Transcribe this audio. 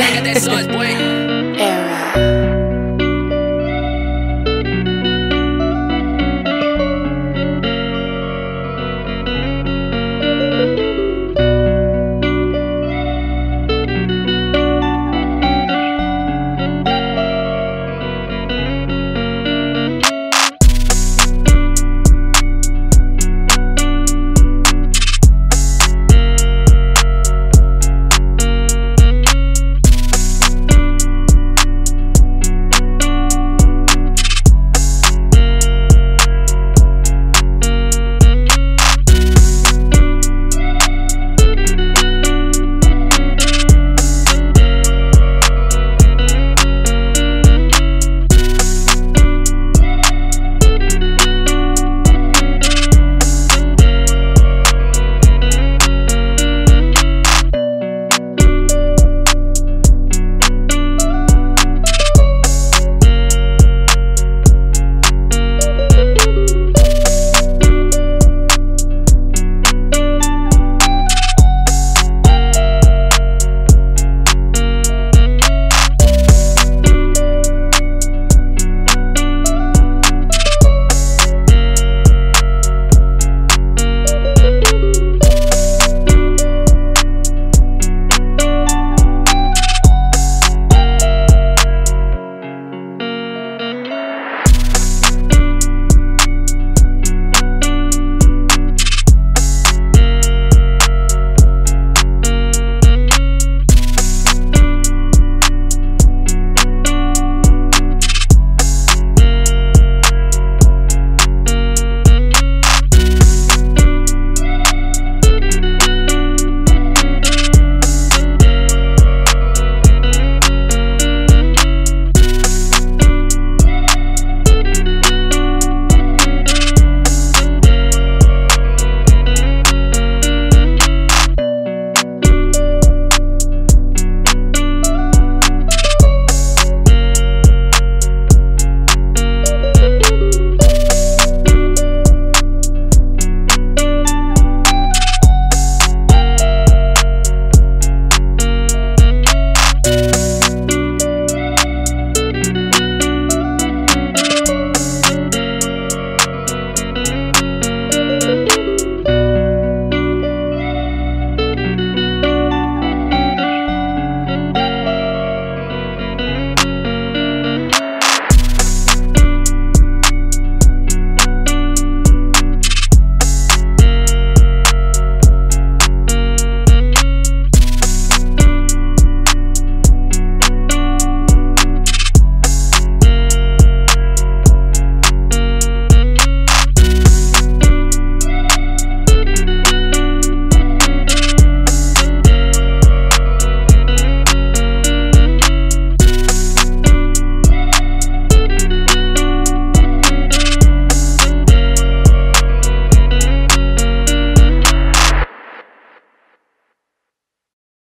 Look at that size, boy.